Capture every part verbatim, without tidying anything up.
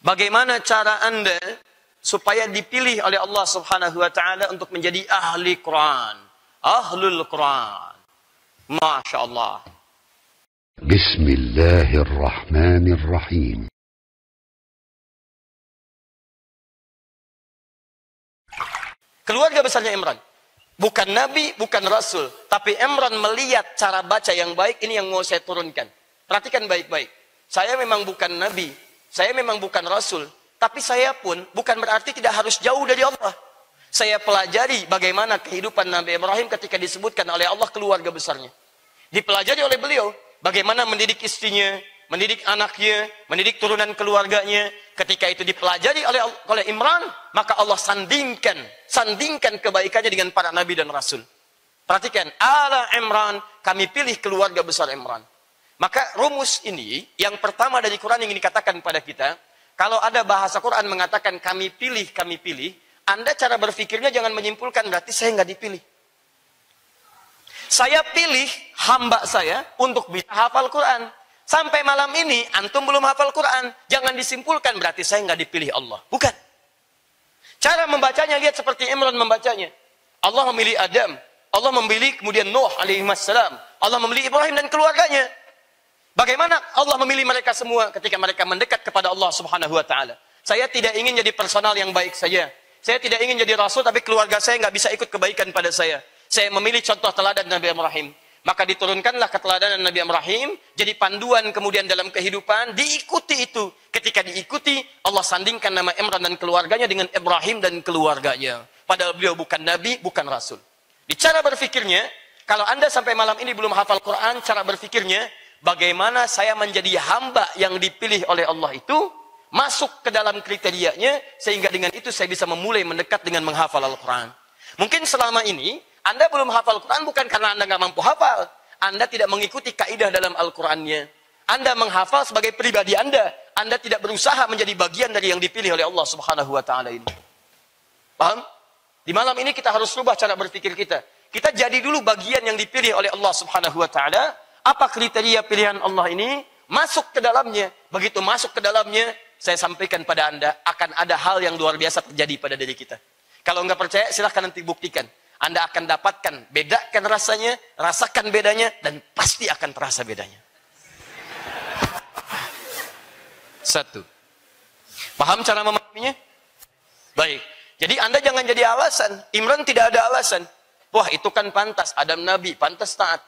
Bagaimana cara Anda supaya dipilih oleh Allah Subhanahu wa taala untuk menjadi ahli Quran, ahlul Quran. Masya Allah. Bismillahirrahmanirrahim. Keluarga besarnya Imran, bukan nabi, bukan rasul, tapi Imran melihat cara baca yang baik. Ini yang mau saya turunkan. Perhatikan baik-baik. Saya memang bukan nabi, saya memang bukan rasul, tapi saya pun bukan berarti tidak harus jauh dari Allah. Saya pelajari bagaimana kehidupan Nabi Ibrahim ketika disebutkan oleh Allah keluarga besarnya. Dipelajari oleh beliau bagaimana mendidik istrinya, mendidik anaknya, mendidik turunan keluarganya. Ketika itu dipelajari oleh oleh Imran, maka Allah sandingkan, sandingkan kebaikannya dengan para nabi dan rasul. Perhatikan, ala Imran, kami pilih keluarga besar Imran. Maka rumus ini, yang pertama dari Quran yang dikatakan pada kita, kalau ada bahasa Quran mengatakan kami pilih, kami pilih, Anda cara berpikirnya jangan menyimpulkan berarti saya nggak dipilih. Saya pilih hamba saya untuk bisa hafal Quran. Sampai malam ini, antum belum hafal Quran. Jangan disimpulkan berarti saya nggak dipilih Allah. Bukan. Cara membacanya, lihat seperti Imran membacanya. Allah memilih Adam. Allah memilih kemudian Nuh alaihi wassalam. Allah memilih Ibrahim dan keluarganya. Bagaimana Allah memilih mereka semua ketika mereka mendekat kepada Allah Subhanahu wa taala. Saya tidak ingin jadi personal yang baik saja. Saya tidak ingin jadi rasul tapi keluarga saya nggak bisa ikut kebaikan pada saya. Saya memilih contoh teladan Nabi Ibrahim. Maka diturunkanlah keteladanan Nabi Ibrahim jadi panduan kemudian dalam kehidupan, diikuti itu. Ketika diikuti, Allah sandingkan nama Imran dan keluarganya dengan Ibrahim dan keluarganya. Padahal beliau bukan nabi, bukan rasul. Di cara berpikirnya, kalau Anda sampai malam ini belum hafal Quran, cara berpikirnya bagaimana saya menjadi hamba yang dipilih oleh Allah itu masuk ke dalam kriterianya sehingga dengan itu saya bisa memulai mendekat dengan menghafal Al-Quran. Mungkin selama ini Anda belum hafal Quran bukan karena Anda nggak mampu hafal. Anda tidak mengikuti kaidah dalam Al-Qurannya. Anda menghafal sebagai pribadi Anda. Anda tidak berusaha menjadi bagian dari yang dipilih oleh Allah Subhanahu wa taala ini. Paham? Di malam ini kita harus rubah cara berpikir kita. Kita jadi dulu bagian yang dipilih oleh Allah Subhanahu wa taala. Apa kriteria pilihan Allah ini? Masuk ke dalamnya. Begitu masuk ke dalamnya, saya sampaikan pada Anda, akan ada hal yang luar biasa terjadi pada diri kita. Kalau nggak percaya, silahkan nanti buktikan. Anda akan dapatkan, bedakan rasanya, rasakan bedanya, dan pasti akan terasa bedanya. Satu. Paham cara memahaminya? Baik. Jadi Anda jangan jadi alasan. Imran tidak ada alasan. Wah, itu kan pantas. Adam Nabi, pantas taat.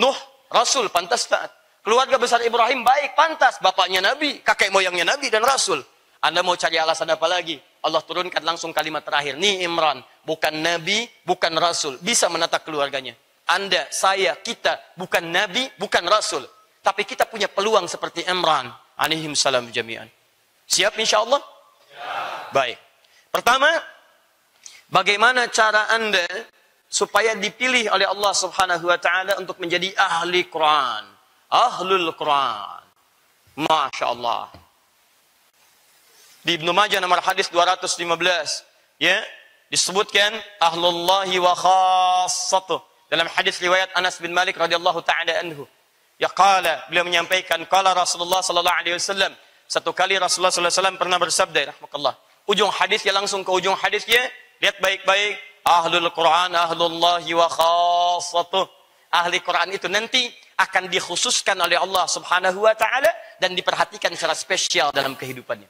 Nuh, rasul, pantas taat. Keluarga besar Ibrahim baik, pantas. Bapaknya Nabi, kakek moyangnya Nabi dan Rasul. Anda mau cari alasan apa lagi? Allah turunkan langsung kalimat terakhir. Nih Imran, bukan Nabi, bukan Rasul. Bisa menata keluarganya. Anda, saya, kita, bukan Nabi, bukan Rasul. Tapi kita punya peluang seperti Imran. Alaihim salam jami'an. Siap insya Allah? Ya. Baik. Pertama, bagaimana cara Anda supaya dipilih oleh Allah Subhanahu wa taala untuk menjadi ahli Quran, ahlul Quran. Masya Allah. Di Ibnu Majah nomor hadis dua ratus lima belas, ya, disebutkan ahlullahi wa khassatuh. Dalam hadis riwayat Anas bin Malik radhiyallahu taala anhu, ya qala, beliau menyampaikan qala Rasulullah sallallahu alaihi wasallam, satu kali Rasulullah sallallahu alaihi wasallam pernah bersabda, rahmatullah. Ujung hadisnya langsung ke ujung hadisnya, lihat baik-baik. Ahlul Quran, ahlullahi wa khassatuh. Ahli Quran itu nanti akan dikhususkan oleh Allah Subhanahu wa taala dan diperhatikan secara spesial dalam kehidupannya.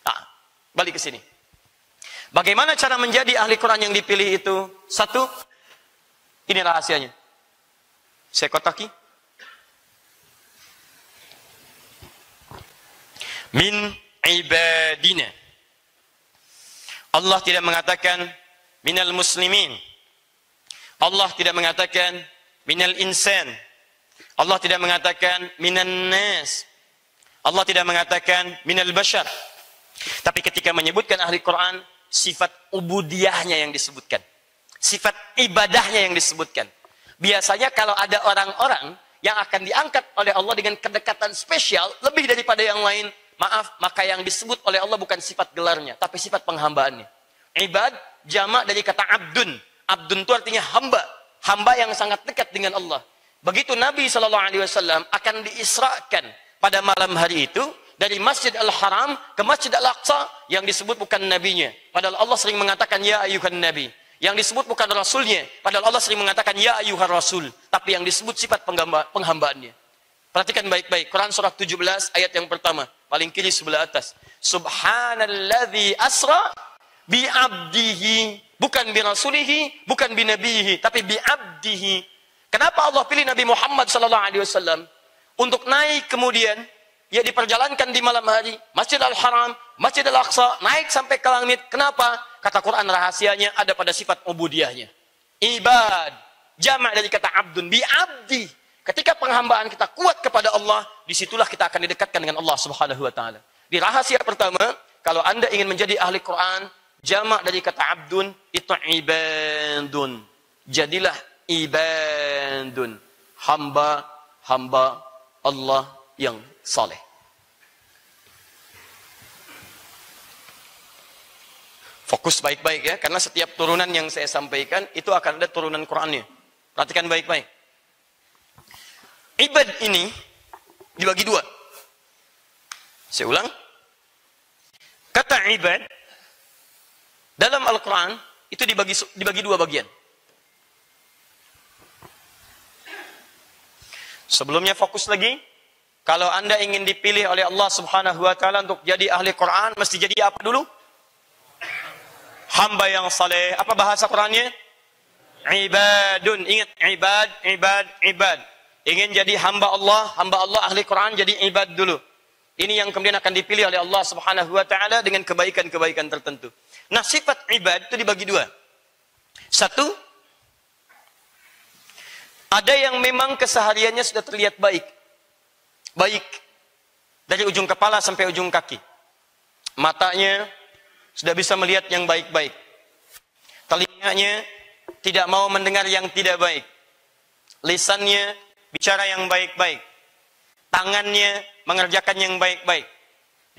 Nah, balik ke sini. Bagaimana cara menjadi ahli Quran yang dipilih itu? Satu, ini rahasianya. Saya kotaki. Min ibadina. Allah tidak mengatakan minal muslimin. Allah tidak mengatakan minal insan. Allah tidak mengatakan minan nas. Allah tidak mengatakan minal bashar. Tapi ketika menyebutkan ahli Quran, sifat ubudiyahnya yang disebutkan. Sifat ibadahnya yang disebutkan. Biasanya kalau ada orang-orang yang akan diangkat oleh Allah dengan kedekatan spesial lebih daripada yang lain, maaf, maka yang disebut oleh Allah bukan sifat gelarnya, tapi sifat penghambaannya. Ibad jamak dari kata abdun. Abdun itu artinya hamba, hamba yang sangat dekat dengan Allah. Begitu Nabi sallallahu alaihi wasallam akan diisrakan pada malam hari itu, dari Masjid Al-Haram ke Masjid Al-Aqsa yang disebut bukan nabinya. Padahal Allah sering mengatakan ya ayyuhan nabi. Yang disebut bukan rasulnya. Padahal Allah sering mengatakan ya ayyuhan rasul. Tapi yang disebut sifat penghambaannya. Perhatikan baik-baik. Quran surah tujuh belas ayat yang pertama. Paling kiri sebelah atas. Subhanalladzi asra bi abdihi. Bukan bi rasulihi, bukan bi nabihi, tapi bi abdihi. Kenapa Allah pilih Nabi Muhammad sallallahu alaihi wasallam untuk naik kemudian ia diperjalankan di malam hari, Masjid Al-Haram, Masjid Al-Aqsa, naik sampai ke langit. Kenapa? Kata Quran rahasianya ada pada sifat ubudiyahnya. Ibad, jamak dari kata abdun, bi abdi. Ketika penghambaan kita kuat kepada Allah, disitulah kita akan didekatkan dengan Allah Subhanahu wa taala. Di rahasia pertama, kalau Anda ingin menjadi ahli Quran, jamak dari kata abdun itu ibadun. Jadilah ibadun, hamba hamba Allah yang saleh. Fokus baik-baik ya, karena setiap turunan yang saya sampaikan itu akan ada turunan Qur'annya. Perhatikan baik-baik. Ibad ini dibagi dua. Saya ulang. Kata ibad dalam Al-Quran itu dibagi dibagi dua bagian. Sebelumnya fokus lagi. Kalau Anda ingin dipilih oleh Allah Subhanahu wa taala untuk jadi ahli Quran, mesti jadi apa dulu? Hamba yang saleh. Apa bahasa Qurannya? Ibadun. Ingat, ibad, ibad, ibad. Ingin jadi hamba Allah, hamba Allah ahli Quran, jadi ibad dulu. Ini yang kemudian akan dipilih oleh Allah Subhanahu wa taala dengan kebaikan-kebaikan tertentu. Nah, sifat ibad itu dibagi dua. Satu, ada yang memang kesehariannya sudah terlihat baik. Baik. Dari ujung kepala sampai ujung kaki. Matanya sudah bisa melihat yang baik-baik. Telinganya tidak mau mendengar yang tidak baik. Lisannya bicara yang baik-baik. Tangannya mengerjakan yang baik-baik.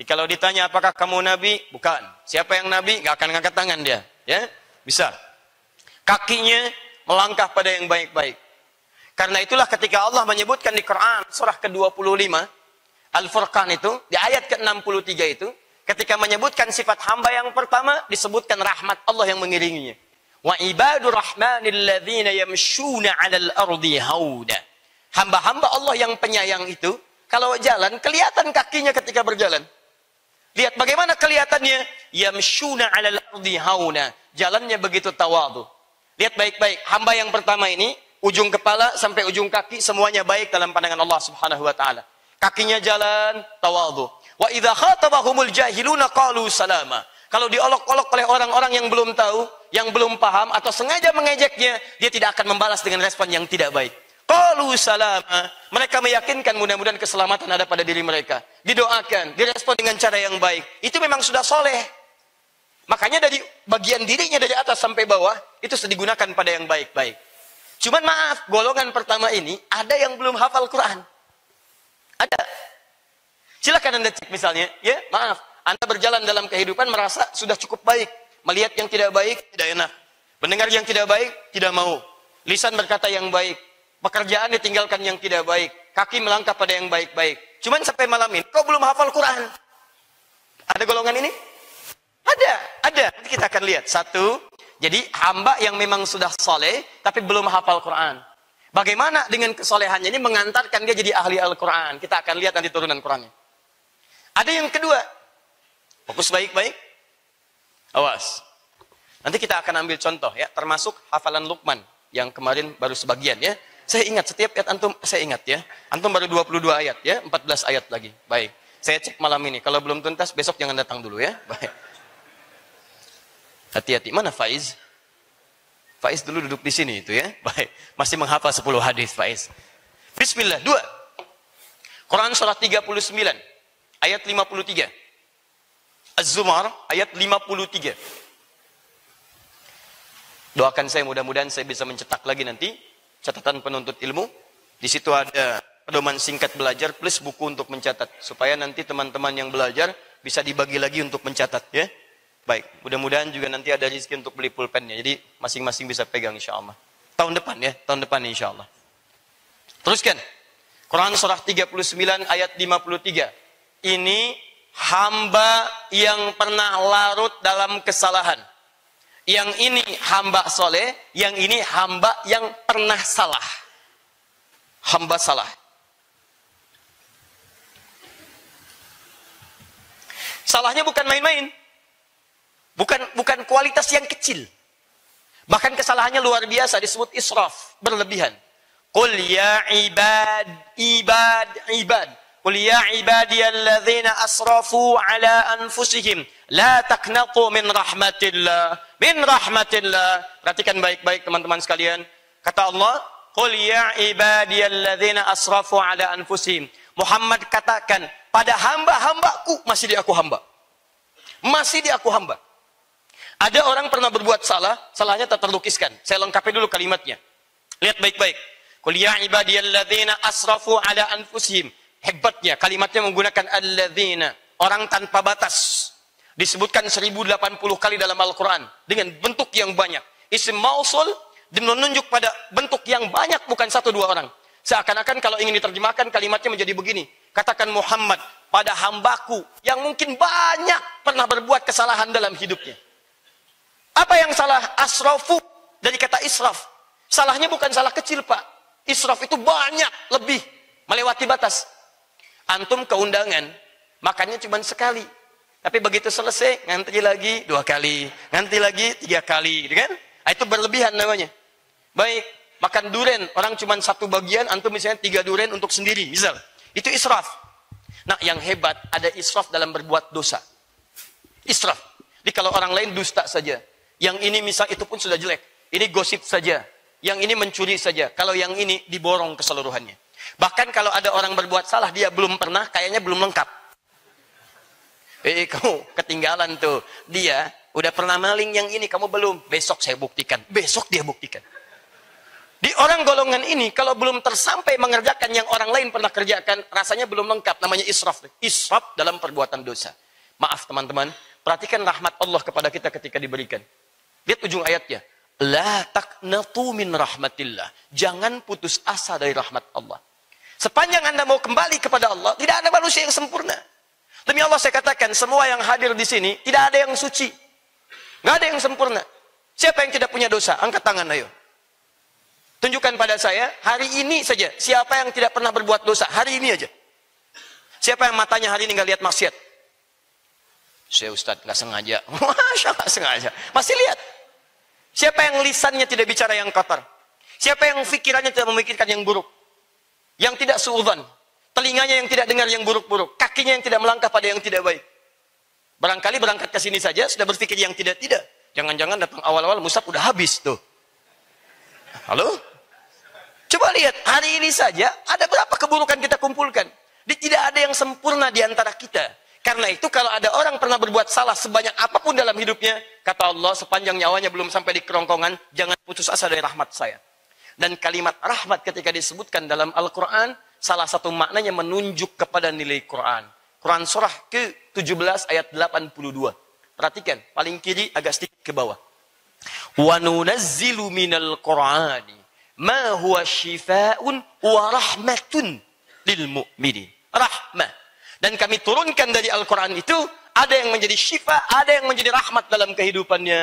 Kalau ditanya apakah kamu nabi? Bukan. Siapa yang nabi? Gak akan ngangkat tangan dia, ya? Bisa. Kakinya melangkah pada yang baik-baik. Karena itulah ketika Allah menyebutkan di Quran surah ke dua puluh lima Al-Furqan itu di ayat ke enam puluh tiga itu ketika menyebutkan sifat hamba yang pertama disebutkan rahmat Allah yang mengiringinya. Wa ibadur rahmanil ladzina yamshuna 'alal ardi hauda. Hamba-hamba Allah yang penyayang itu kalau jalan kelihatan kakinya ketika berjalan. Lihat bagaimana kelihatannya. Yamshuna 'alal ardi hauna. Jalannya begitu tawadhu. Lihat baik-baik. Hamba yang pertama ini, ujung kepala sampai ujung kaki semuanya baik dalam pandangan Allah Subhanahu wa taala. Kakinya jalan tawadhu. Wa idza khatabahumul jahiluna qalu salama. Kalau diolok-olok oleh orang-orang yang belum tahu, yang belum paham atau sengaja mengejeknya, dia tidak akan membalas dengan respon yang tidak baik. Qalu salama. Mereka meyakinkan mudah-mudahan keselamatan ada pada diri mereka. Didoakan, direspon dengan cara yang baik. Itu memang sudah soleh. Makanya dari bagian dirinya dari atas sampai bawah, itu sudah digunakan pada yang baik-baik. Cuman maaf, golongan pertama ini ada yang belum hafal Quran. Ada. Silakan Anda cek misalnya. Ya, maaf. Anda berjalan dalam kehidupan merasa sudah cukup baik. Melihat yang tidak baik, tidak enak. Mendengar yang tidak baik, tidak mau. Lisan berkata yang baik. Pekerjaan ditinggalkan yang tidak baik. Kaki melangkah pada yang baik-baik. Cuman sampai malam ini, kau belum hafal Quran. Ada golongan ini? Ada, ada. Nanti kita akan lihat. Satu, jadi hamba yang memang sudah soleh, tapi belum hafal Quran. Bagaimana dengan kesolehannya ini mengantarkan dia jadi ahli Al-Quran? Kita akan lihat nanti turunan Qurannya. Ada yang kedua. Fokus baik-baik. Awas. Nanti kita akan ambil contoh ya. Termasuk hafalan Luqman. Yang kemarin baru sebagian ya. Saya ingat, setiap ayat antum, saya ingat ya. Antum baru dua puluh dua ayat ya, empat belas ayat lagi. Baik, saya cek malam ini. Kalau belum tuntas, besok jangan datang dulu ya. Baik. Hati-hati, mana Faiz? Faiz dulu duduk di sini itu ya. Baik, masih menghafal sepuluh hadis Faiz. Bismillah, dua. Quran surah tiga puluh sembilan, ayat lima puluh tiga. Az-Zumar, ayat lima puluh tiga. Doakan saya, mudah-mudahan saya bisa mencetak lagi nanti. Catatan penuntut ilmu. Di situ ada pedoman singkat belajar plus buku untuk mencatat supaya nanti teman-teman yang belajar bisa dibagi lagi untuk mencatat ya. Baik, mudah-mudahan juga nanti ada rezeki untuk beli pulpennya. Jadi masing-masing bisa pegang insyaallah. Tahun depan ya, tahun depan insyaallah. Teruskan. Quran surah tiga puluh sembilan ayat lima puluh tiga. ini hamba yang pernah larut dalam kesalahan. Yang ini hamba soleh, yang ini hamba yang pernah salah. Hamba salah. Salahnya bukan main-main. Bukan bukan kualitas yang kecil. Bahkan kesalahannya luar biasa, disebut israf, berlebihan. Qul ya ibad, ibad, ibad. Qul ya ibadiyalladzina asrafu ala anfusihim la taqnatu min rahmatillah, min rahmatillah. Perhatikan baik-baik teman-teman sekalian. Kata Allah, "Qul ya ibadiyalladzina asrafu ala anfusihim." Muhammad katakan, "Pada hamba-hambaku masih di aku hamba." Masih di aku hamba. Ada orang pernah berbuat salah, salahnya tak terlukiskan. Saya lengkapi dulu kalimatnya. Lihat baik-baik. "Qul ya ibadiyalladzina asrafu ala anfusihim." Hebatnya, kalimatnya menggunakan alladzina, orang tanpa batas. Disebutkan seribu delapan puluh kali dalam Al-Qur'an dengan bentuk yang banyak. Isim mausul menunjuk pada bentuk yang banyak, bukan satu dua orang. Seakan-akan kalau ingin diterjemahkan kalimatnya menjadi begini. Katakan Muhammad, pada hambaku yang mungkin banyak pernah berbuat kesalahan dalam hidupnya. Apa yang salah? Asrafu, dari kata israf. Salahnya bukan salah kecil, Pak. Israf itu banyak, lebih, melewati batas. Antum keundangan, makannya cuma sekali. Tapi begitu selesai, nganti lagi dua kali, nganti lagi tiga kali, gitu kan? Itu berlebihan namanya. Baik, makan durian, orang cuma satu bagian, antum misalnya tiga durian untuk sendiri, misal. Itu israf. Nah, yang hebat, ada israf dalam berbuat dosa. Israf. Jadi kalau orang lain dusta saja. Yang ini misal itu pun sudah jelek. Ini gosip saja. Yang ini mencuri saja. Kalau yang ini diborong keseluruhannya. Bahkan kalau ada orang berbuat salah, dia belum pernah, kayaknya belum lengkap. Eh, kamu ketinggalan tuh. Dia udah pernah maling yang ini, kamu belum. Besok saya buktikan. Besok dia buktikan. Di orang golongan ini, kalau belum tersampai mengerjakan yang orang lain pernah kerjakan, rasanya belum lengkap. Namanya israf. Israf dalam perbuatan dosa. Maaf teman-teman, perhatikan rahmat Allah kepada kita ketika diberikan. Lihat ujung ayatnya. La taqnatu min rahmatillah. Jangan putus asa dari rahmat Allah. Sepanjang Anda mau kembali kepada Allah, tidak ada manusia yang sempurna. Demi Allah saya katakan, semua yang hadir di sini, tidak ada yang suci. Tidak ada yang sempurna. Siapa yang tidak punya dosa? Angkat tangan, ayo. Tunjukkan pada saya, hari ini saja, siapa yang tidak pernah berbuat dosa? Hari ini aja. Siapa yang matanya hari ini nggak lihat maksiat? Saya Ustadz, nggak sengaja. Masya Allah, nggak sengaja. Masih lihat. Siapa yang lisannya tidak bicara yang kotor? Siapa yang pikirannya tidak memikirkan yang buruk? Yang tidak suudzon, telinganya yang tidak dengar yang buruk-buruk, kakinya yang tidak melangkah pada yang tidak baik. Barangkali berangkat ke sini saja sudah berpikir yang tidak-tidak. Jangan-jangan datang awal-awal musaf udah habis tuh. Halo? Coba lihat, hari ini saja ada berapa keburukan kita kumpulkan. Di, tidak ada yang sempurna di antara kita. Karena itu kalau ada orang pernah berbuat salah sebanyak apapun dalam hidupnya, kata Allah, sepanjang nyawanya belum sampai di kerongkongan, jangan putus asa dari rahmat saya. Dan kalimat rahmat ketika disebutkan dalam Al-Quran, salah satu maknanya menunjuk kepada nilai Quran. Quran surah ke tujuh belas ayat delapan puluh dua. Perhatikan, paling kiri agak sedikit ke bawah. Wa nunazzilu minal Qur'ani ma huwa shifaa'un wa rahmatun lil mu'minin. Rahmah. Dan kami turunkan dari Al-Quran itu, ada yang menjadi syifa, ada yang menjadi rahmat dalam kehidupannya.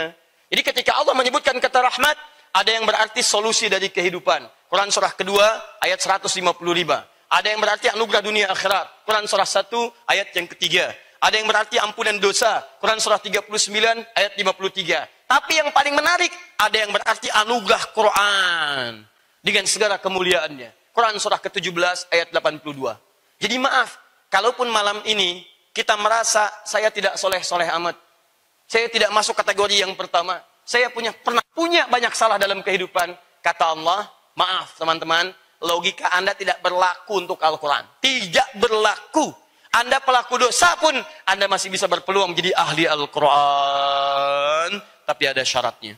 Jadi ketika Allah menyebutkan kata rahmat, ada yang berarti solusi dari kehidupan. Quran surah kedua ayat seratus lima puluh lima. Ada yang berarti anugerah dunia akhirat. Quran surah satu ayat yang ketiga. Ada yang berarti ampunan dosa. Quran surah tiga puluh sembilan ayat lima puluh tiga. Tapi yang paling menarik, ada yang berarti anugerah Quran dengan segala kemuliaannya. Quran surah ke tujuh belas ayat delapan puluh dua. Jadi maaf, kalaupun malam ini kita merasa saya tidak soleh-soleh amat. Saya tidak masuk kategori yang pertama. Saya punya pernah punya banyak salah dalam kehidupan. Kata Allah, maaf teman-teman, logika Anda tidak berlaku untuk Al-Quran. Tidak berlaku. Anda pelaku dosa pun, Anda masih bisa berpeluang menjadi ahli Al-Quran. Tapi ada syaratnya.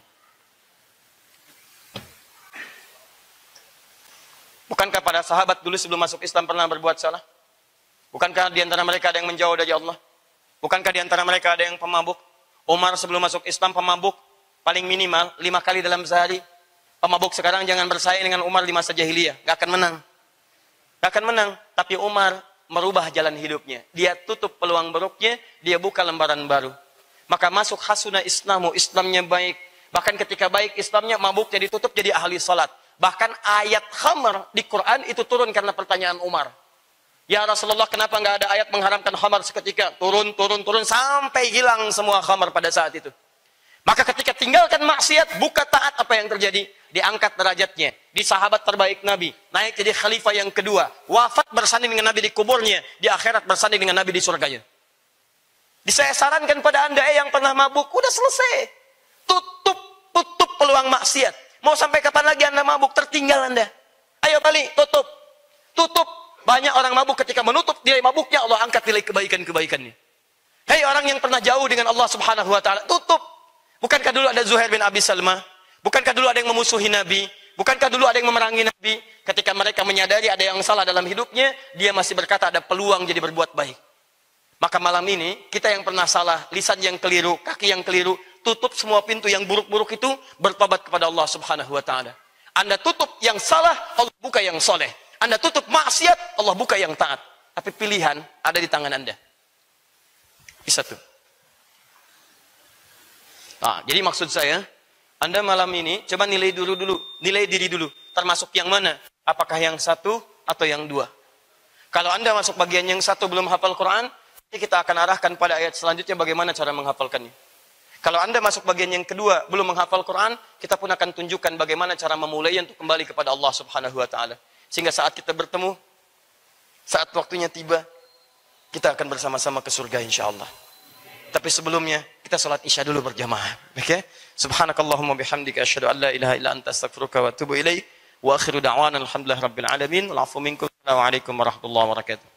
Bukankah para sahabat dulu sebelum masuk Islam pernah berbuat salah? Bukankah di antara mereka ada yang menjauh dari Allah? Bukankah di antara mereka ada yang pemabuk? Umar sebelum masuk Islam pemabuk. Paling minimal lima kali dalam sehari. Pemabuk sekarang jangan bersaing dengan Umar di masa jahiliyah, gak akan menang. Gak akan menang. Tapi Umar merubah jalan hidupnya. Dia tutup peluang buruknya, dia buka lembaran baru. Maka masuk hasuna islamu, Islamnya baik. Bahkan ketika baik Islamnya, mabuknya ditutup jadi ahli salat. Bahkan ayat khamar di Quran itu turun karena pertanyaan Umar. Ya Rasulullah, kenapa nggak ada ayat mengharamkan khamar seketika? Turun, turun, turun, sampai hilang semua khamar pada saat itu. Maka ketika tinggalkan maksiat, buka taat, apa yang terjadi? Diangkat derajatnya. Di sahabat terbaik Nabi. Naik jadi khalifah yang kedua. Wafat bersanding dengan Nabi di kuburnya. Di akhirat bersanding dengan Nabi di surganya. Saya sarankan pada anda, eh yang pernah mabuk, udah selesai. Tutup, tutup peluang maksiat. Mau sampai kapan lagi anda mabuk? Tertinggal anda. Ayo balik, tutup. Tutup. Banyak orang mabuk, ketika menutup nilai mabuknya, Allah angkat nilai kebaikan-kebaikannya. Hei orang yang pernah jauh dengan Allah subhanahu wa ta'ala, tutup. Bukankah dulu ada Zuhair bin Abi Salmah? Bukankah dulu ada yang memusuhi Nabi? Bukankah dulu ada yang memerangi Nabi? Ketika mereka menyadari ada yang salah dalam hidupnya, dia masih berkata ada peluang jadi berbuat baik. Maka malam ini, kita yang pernah salah, lisan yang keliru, kaki yang keliru, tutup semua pintu yang buruk-buruk itu, bertobat kepada Allah subhanahu wa ta'ala. Anda tutup yang salah, Allah buka yang soleh. Anda tutup maksiat, Allah buka yang taat. Tapi pilihan ada di tangan anda. Bisa tuh. Nah, jadi maksud saya, anda malam ini coba nilai dulu dulu, nilai diri dulu. Termasuk yang mana? Apakah yang satu atau yang dua? Kalau anda masuk bagian yang satu belum hafal Quran, kita akan arahkan pada ayat selanjutnya bagaimana cara menghafalkannya. Kalau anda masuk bagian yang kedua belum menghafal Quran, kita pun akan tunjukkan bagaimana cara memulai untuk kembali kepada Allah Subhanahu Wa Taala. Sehingga saat kita bertemu, saat waktunya tiba, kita akan bersama-sama ke surga insya Allah. Tapi sebelumnya, kita sholat isya dulu berjamaah. Okay? Subhanakallahumma bihamdika asyhadu an la ilaha illa anta astaghfiruka wa atubu ilaik. Wa akhiru da'wana alhamdulillah rabbil alamin. Wa'alaikum warahmatullahi wabarakatuh.